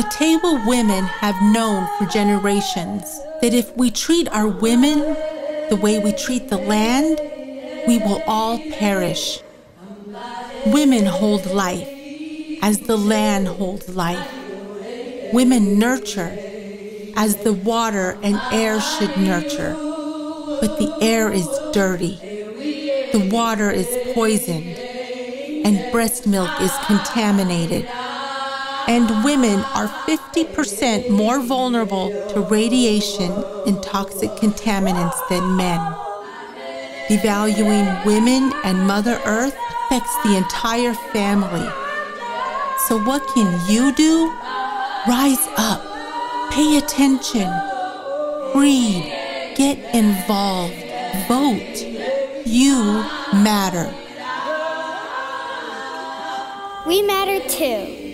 The Tewa women have known for generations that if we treat our women the way we treat the land, we will all perish. Women hold life as the land holds life. Women nurture as the water and air should nurture. But the air is dirty, the water is poisoned, and breast milk is contaminated. And women are 50% more vulnerable to radiation and toxic contaminants than men. Devaluing women and Mother Earth affects the entire family. So what can you do? Rise up, pay attention, read, get involved, vote. You matter. We matter too.